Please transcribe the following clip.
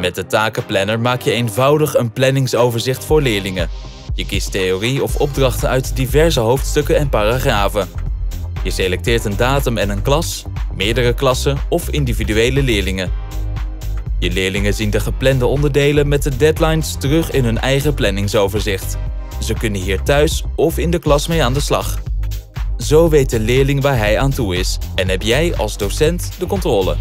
Met de takenplanner maak je eenvoudig een planningsoverzicht voor leerlingen. Je kiest theorie of opdrachten uit diverse hoofdstukken en paragrafen. Je selecteert een datum en een klas, meerdere klassen of individuele leerlingen. Je leerlingen zien de geplande onderdelen met de deadlines terug in hun eigen planningsoverzicht. Ze kunnen hier thuis of in de klas mee aan de slag. Zo weet de leerling waar hij aan toe is en heb jij als docent de controle.